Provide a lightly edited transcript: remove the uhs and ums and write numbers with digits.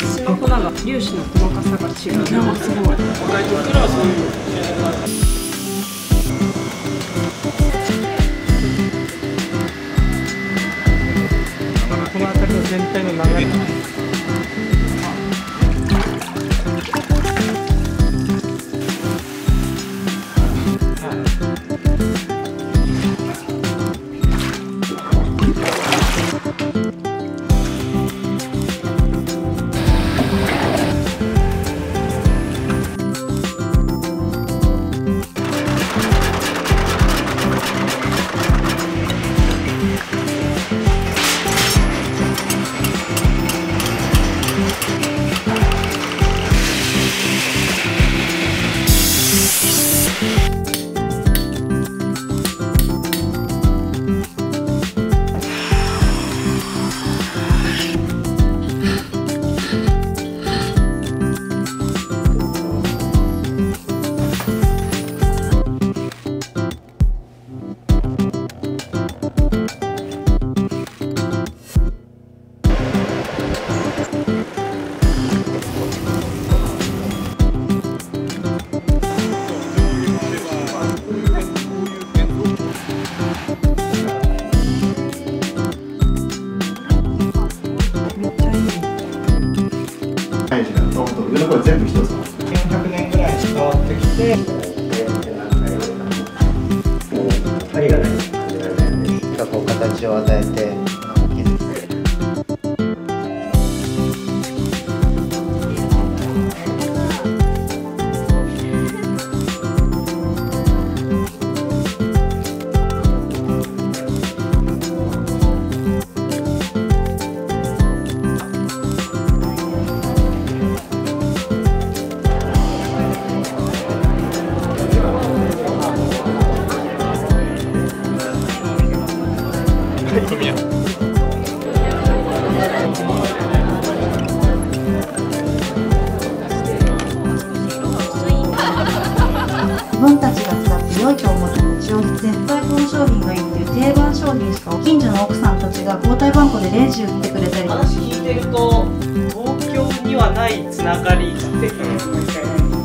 ですよ。粉が粒子の細かさが違う。すごい。若い時からそういう。この辺りの全体の流れ。形を与えて自分たちが使って良いと思った日用品、絶対この商品がいいっていう定番商品しか、近所の奥さんたちが交代番号でレジ売ってくれたり、話聞いてると東京にはないつながりって。